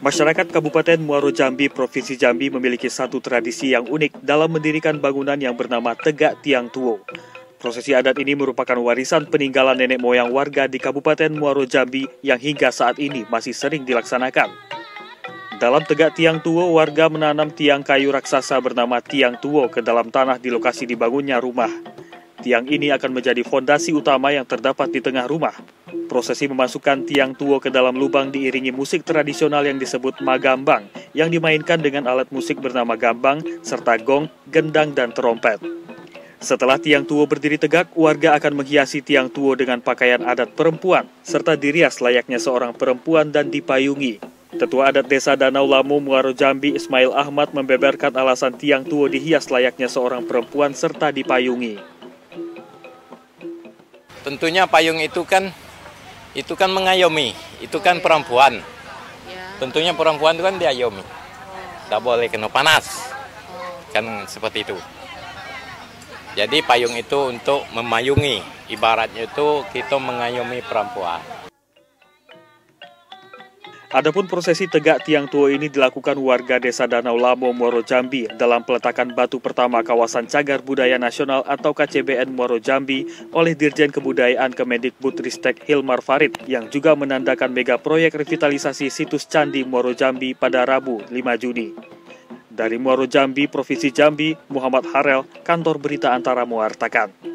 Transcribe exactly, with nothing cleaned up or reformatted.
Masyarakat Kabupaten Muaro Jambi, Provinsi Jambi memiliki satu tradisi yang unik dalam mendirikan bangunan yang bernama Tegak Tiang Tuo. Prosesi adat ini merupakan warisan peninggalan nenek moyang warga di Kabupaten Muaro Jambi yang hingga saat ini masih sering dilaksanakan. Dalam Tegak Tiang Tuo, warga menanam tiang kayu raksasa bernama Tiang Tuo ke dalam tanah di lokasi dibangunnya rumah. Tiang ini akan menjadi fondasi utama yang terdapat di tengah rumah. Prosesi memasukkan Tiang Tuo ke dalam lubang diiringi musik tradisional yang disebut magambang, yang dimainkan dengan alat musik bernama gambang, serta gong, gendang, dan trompet. Setelah Tiang Tuo berdiri tegak, warga akan menghiasi Tiang Tuo dengan pakaian adat perempuan, serta dirias layaknya seorang perempuan dan dipayungi. Tetua Adat Desa Danau Lamo Muaro Jambi, Ismail Ahmad, membeberkan alasan Tiang Tuo dihias layaknya seorang perempuan serta dipayungi. Tentunya payung itu kan itu kan mengayomi, itu kan perempuan. Tentunya perempuan itu kan diayomi. Tidak boleh kena panas. Kan seperti itu. Jadi payung itu untuk memayungi, ibaratnya itu kita mengayomi perempuan. Adapun prosesi Tegak Tiang Tuo ini dilakukan warga Desa Danau Lamo Muaro Jambi dalam peletakan batu pertama kawasan Cagar Budaya Nasional atau K C B N Muaro Jambi oleh Dirjen Kebudayaan Kemendikbudristek Hilmar Farid yang juga menandakan mega proyek revitalisasi situs Candi Muaro Jambi pada Rabu lima Juni. Dari Muaro Jambi, Provinsi Jambi, Muhammad Harel, Kantor Berita Antara mewartakan.